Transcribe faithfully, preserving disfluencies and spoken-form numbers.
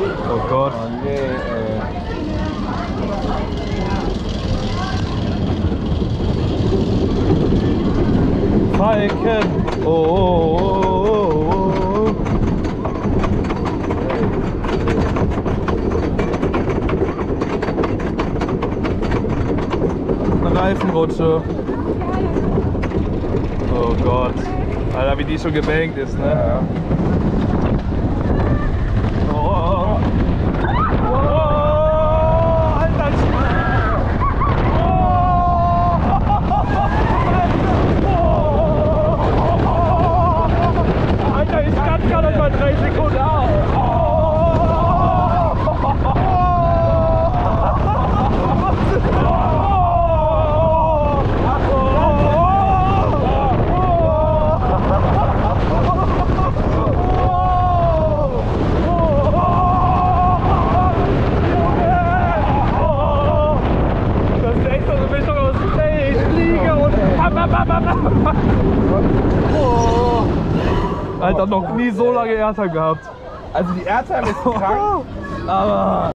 Of course. Only, uh... I can. Oh, oh, oh, oh. Eine Reifenrutsche. Oh Gott. Alter, wie die schon gebankt ist, ne? Ja, ja. Alter, noch nie so lange Airtime gehabt. Also die Airtime ist krank, aber...